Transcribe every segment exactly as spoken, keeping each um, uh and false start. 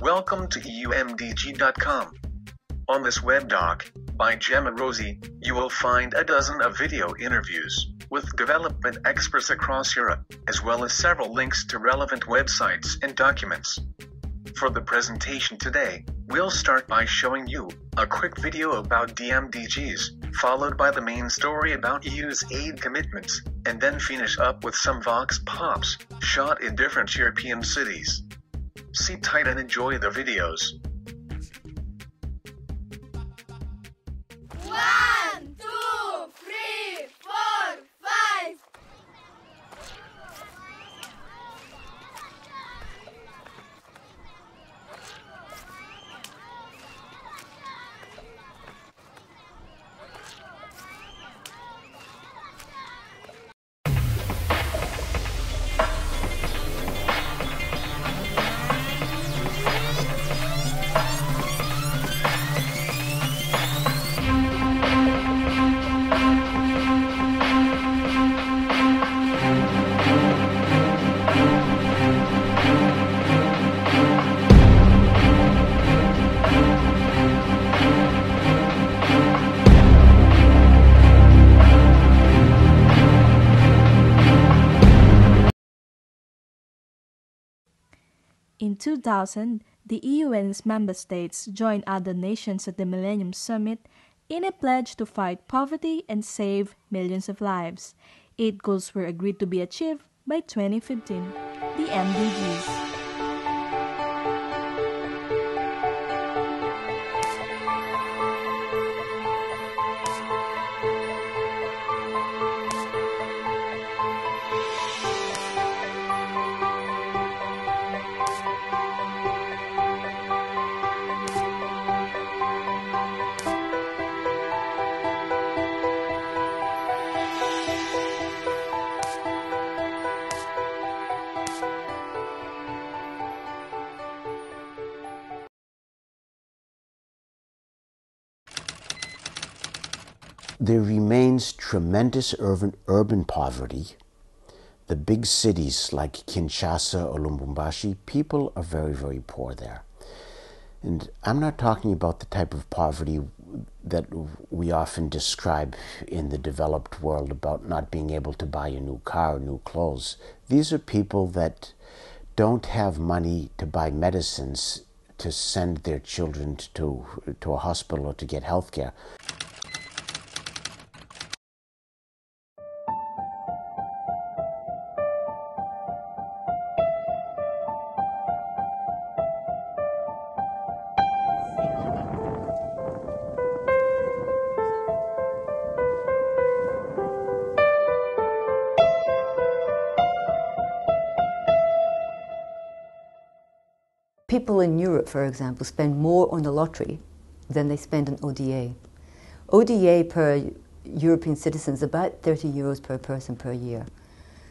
Welcome to E U M D G dot com. On this web doc, by Gemma Rosey, you will find a dozen of video interviews with development experts across Europe, as well as several links to relevant websites and documents. For the presentation today, we'll start by showing you a quick video about the M D Gs, followed by the main story about E U's aid commitments, and then finish up with some vox pops, shot in different European cities. Sit tight and enjoy the videos. In two thousand, the E U and its member states joined other nations at the Millennium Summit in a pledge to fight poverty and save millions of lives. Eight goals were agreed to be achieved by twenty fifteen, the M D Gs. There remains tremendous urban, urban poverty. The big cities like Kinshasa or Lumumbashi, people are very, very poor there. And I'm not talking about the type of poverty that we often describe in the developed world about not being able to buy a new car or new clothes. These are people that don't have money to buy medicines to send their children to, to a hospital or to get health care. People in Europe, for example, spend more on the lottery than they spend on O D A. O D A per European citizen is about thirty euros per person per year.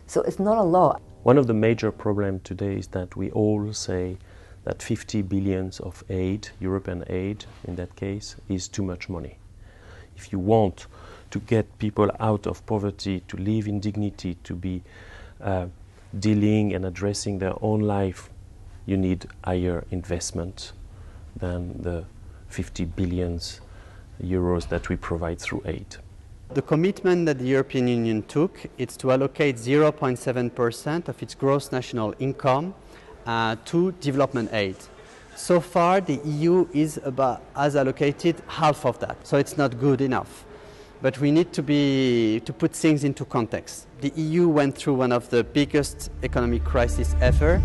So it's not a lot. One of the major problems today is that we all say that fifty billions of aid, European aid in that case, is too much money. If you want to get people out of poverty, to live in dignity, to be uh, dealing and addressing their own life, you need higher investment than the fifty billion euros that we provide through aid. The commitment that the European Union took is to allocate zero point seven percent of its gross national income uh, to development aid. So far, the E U is about, has allocated half of that, so it's not good enough. But we need to, be, to put things into context. The E U went through one of the biggest economic crises ever.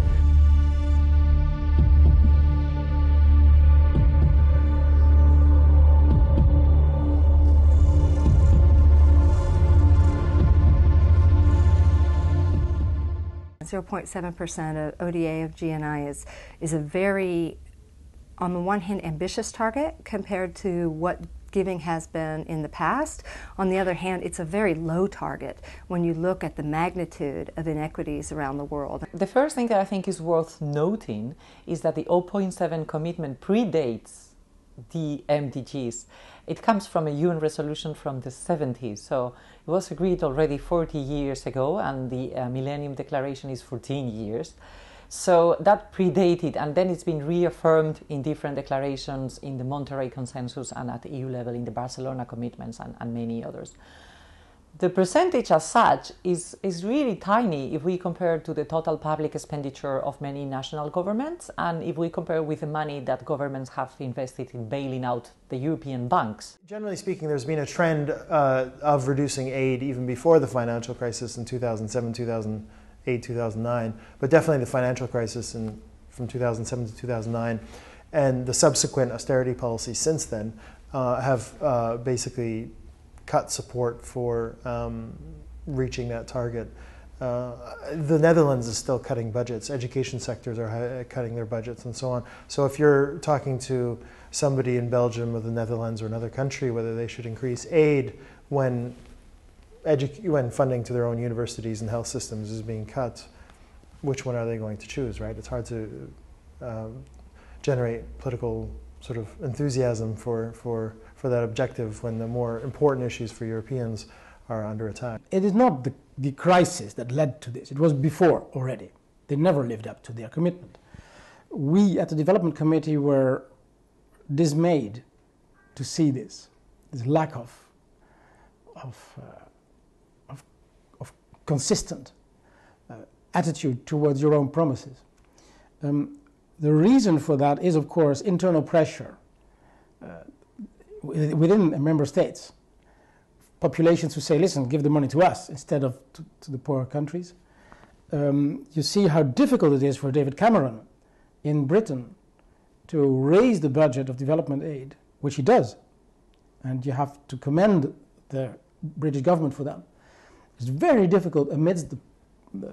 zero point seven percent of O D A of G N I is, is a very, on the one hand, ambitious target compared to what giving has been in the past. On the other hand, it's a very low target when you look at the magnitude of inequities around the world. The first thing that I think is worth noting is that the zero point seven commitment predates the M D Gs. It comes from a U N resolution from the seventies, so it was agreed already forty years ago, and the uh, Millennium Declaration is fourteen years. So that predated, and then it's been reaffirmed in different declarations in the Monterrey Consensus and at E U level in the Barcelona Commitments and, and many others. The percentage as such is, is really tiny if we compare to the total public expenditure of many national governments, and if we compare with the money that governments have invested in bailing out the European banks. Generally speaking, there's been a trend uh, of reducing aid even before the financial crisis in two thousand seven, two thousand eight, two thousand nine, but definitely the financial crisis in, from two thousand seven to two thousand nine, and the subsequent austerity policies since then uh, have uh, basically cut support for um, reaching that target. Uh, the Netherlands is still cutting budgets, education sectors are cutting their budgets and so on. So if you're talking to somebody in Belgium or the Netherlands or another country whether they should increase aid when, edu when funding to their own universities and health systems is being cut, which one are they going to choose, right? It's hard to um, generate political sort of enthusiasm for, for for that objective when the more important issues for Europeans are under attack. It is not the, the crisis that led to this. It was before already. They never lived up to their commitment. We at the Development Committee were dismayed to see this, this lack of, of, uh, of, of consistent uh, attitude towards your own promises. Um, The reason for that is, of course, internal pressure uh, within member states. Populations who say, listen, give the money to us instead of to, to the poorer countries. Um, you see how difficult it is for David Cameron in Britain to raise the budget of development aid, which he does. And you have to commend the British government for that. It's very difficult amidst the, the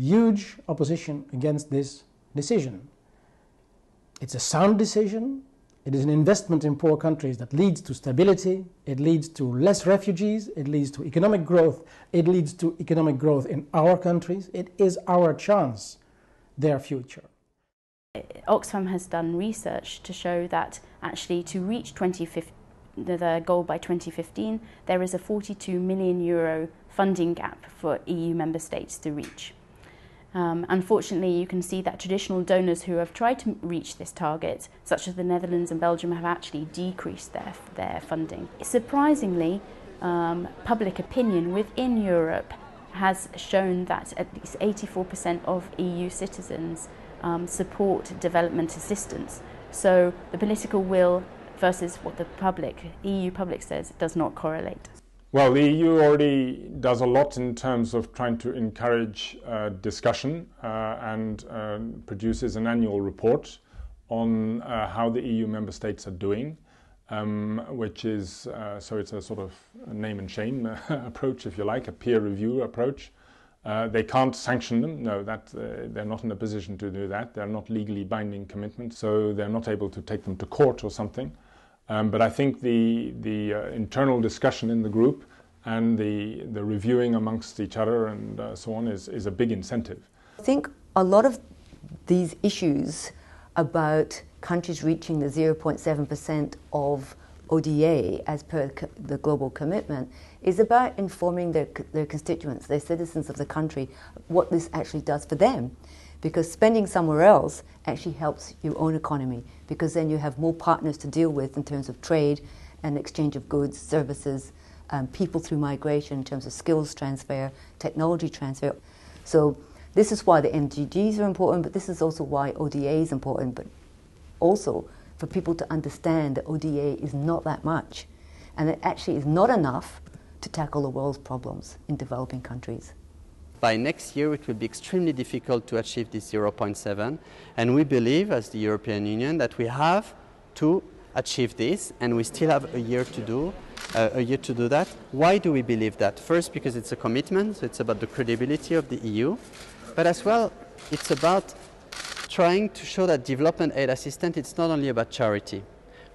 huge opposition against this decision. It's a sound decision, it is an investment in poor countries that leads to stability, it leads to less refugees, it leads to economic growth, it leads to economic growth in our countries. It is our chance, their future. Oxfam has done research to show that actually to reach the goal by twenty fifteen, there is a forty-two million euro funding gap for E U member states to reach. Um, unfortunately, you can see that traditional donors who have tried to reach this target, such as the Netherlands and Belgium, have actually decreased their, their funding. Surprisingly, um, public opinion within Europe has shown that at least eighty-four percent of E U citizens um, support development assistance. So the political will versus what the public, E U public says does not correlate. Well, the E U already does a lot in terms of trying to encourage uh, discussion uh, and uh, produces an annual report on uh, how the E U member states are doing, um, which is, uh, so it's a sort of a name and shame approach, if you like, a peer review approach. Uh, they can't sanction them, no, that, uh, they're not in a position to do that. They're not legally binding commitments, so they're not able to take them to court or something. Um, but I think the, the uh, internal discussion in the group and the, the reviewing amongst each other and uh, so on is, is a big incentive. I think a lot of these issues about countries reaching the zero point seven percent of O D A as per co the global commitment is about informing their, their constituents, their citizens of the country, what this actually does for them. Because spending somewhere else actually helps your own economy, because then you have more partners to deal with in terms of trade and exchange of goods, services, um, people through migration in terms of skills transfer, technology transfer. So this is why the M D Gs are important, but this is also why O D A is important, but also for people to understand that O D A is not that much, and it actually is not enough to tackle the world's problems in developing countries. By next year, it will be extremely difficult to achieve this zero point seven, and we believe, as the European Union, that we have to achieve this, and we still have a year to do, uh, a year to do that. Why do we believe that? First, because it's a commitment, so it's about the credibility of the E U, but as well, it's about trying to show that development aid assistance, it's not only about charity.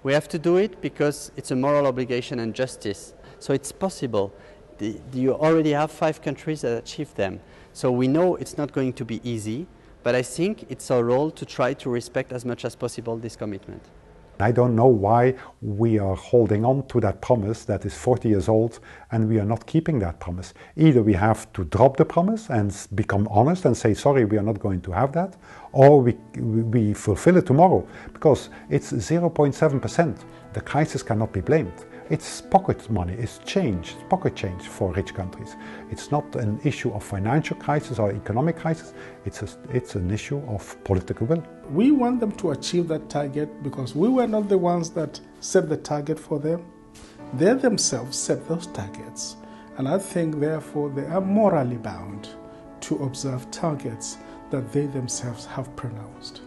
We have to do it because it's a moral obligation and justice, so it's possible. The, you already have five countries that achieve them. So we know it's not going to be easy, but I think it's our role to try to respect as much as possible this commitment. I don't know why we are holding on to that promise that is forty years old and we are not keeping that promise. Either we have to drop the promise and become honest and say, sorry, we are not going to have that, or we, we fulfill it tomorrow, because it's zero point seven percent. The crisis cannot be blamed. It's pocket money, it's change, pocket change for rich countries. It's not an issue of financial crisis or economic crisis, it's, a, it's an issue of political will. We want them to achieve that target because we were not the ones that set the target for them. They themselves set those targets. And I think, therefore, they are morally bound to observe targets that they themselves have pronounced.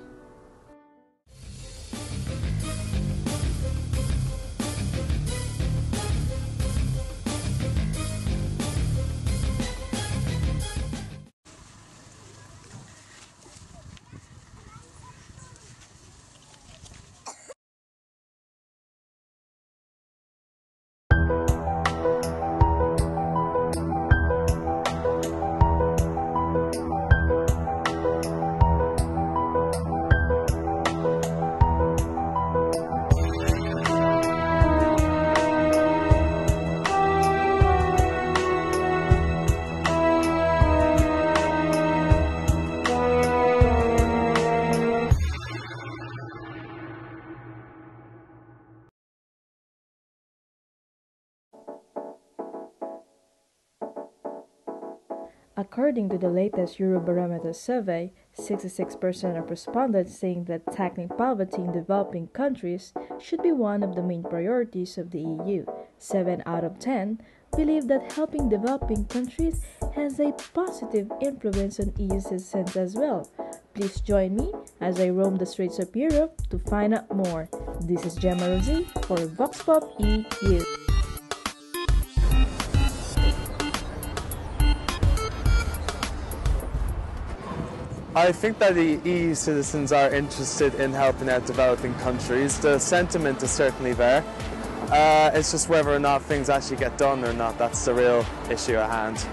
According to the latest Eurobarometer survey, sixty-six percent of respondents think that tackling poverty in developing countries should be one of the main priorities of the E U. seven out of ten believe that helping developing countries has a positive influence on E U citizens as well. Please join me as I roam the streets of Europe to find out more. This is Gemma Rosey for Vox Pop E U. I think that the E U citizens are interested in helping out developing countries. The sentiment is certainly there. Uh, it's just whether or not things actually get done or not. That's the real issue at hand.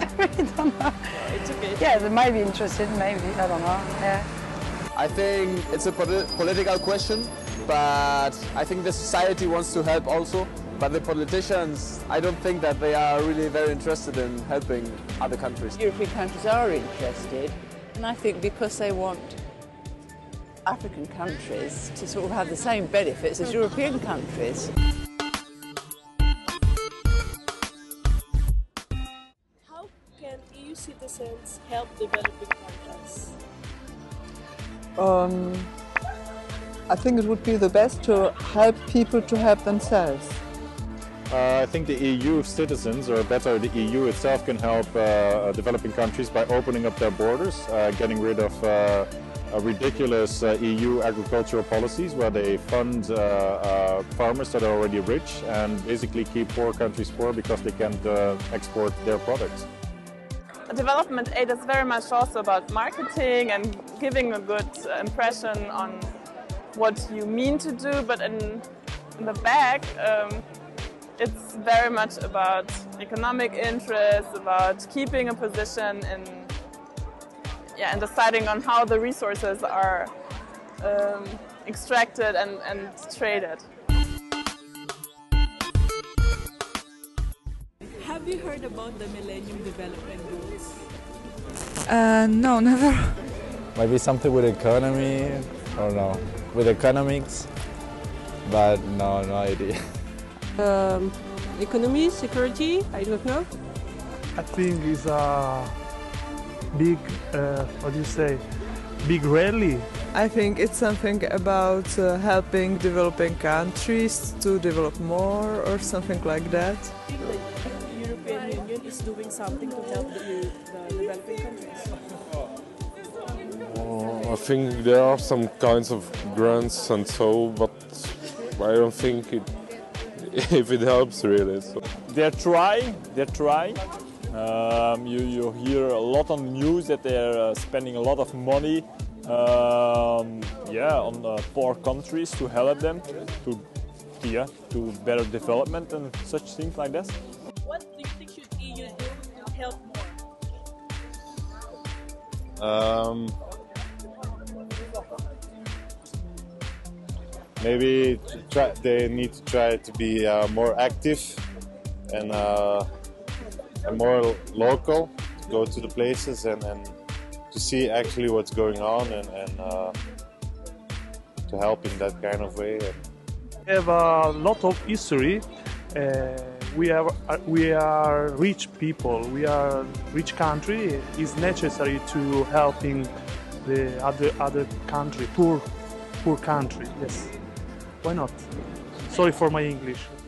I really don't know. It's okay. Yeah, they might be interested, maybe. I don't know. Yeah. I think it's a polit political question, but I think the society wants to help also. But the politicians, I don't think that they are really very interested in helping other countries. European countries are interested. And I think because they want African countries to sort of have the same benefits as European countries. How can E U citizens help developing countries? Um, I think it would be the best to help people to help themselves. Uh, I think the E U citizens, or better, the E U itself, can help uh, developing countries by opening up their borders, uh, getting rid of uh, ridiculous uh, E U agricultural policies where they fund uh, uh, farmers that are already rich and basically keep poor countries poor because they can't uh, export their products. Development aid is very much also about marketing and giving a good impression on what you mean to do, but in, in the back, um, it's very much about economic interests, about keeping a position in, yeah, and deciding on how the resources are um, extracted and, and traded. Have you heard about the Millennium Development Goals? Uh, no, never. Maybe something with economy, or no, with economics, but no, no idea. Um, economy, security, I don't know. I think it's a big, uh, what do you say, big rally. I think it's something about uh, helping developing countries to develop more or something like that. I think the European Union is doing something to help the, the developing countries. Uh, I think there are some kinds of grants and so, but I don't think it if it helps, really. So. They're trying, they're trying. Um, you, you hear a lot on the news that they're uh, spending a lot of money um, yeah, on uh, poor countries to help them to, yeah, to better development and such things like that. What do you think should E U do to help more? Um, Maybe try, they need to try to be uh, more active and, uh, and more local, to go to the places and, and to see actually what's going on and, and uh, to help in that kind of way. We have a lot of history. Uh, we are we are rich people. We are rich country. It's necessary to helping the other other country, poor poor country. Yes, why not? Sorry for my English.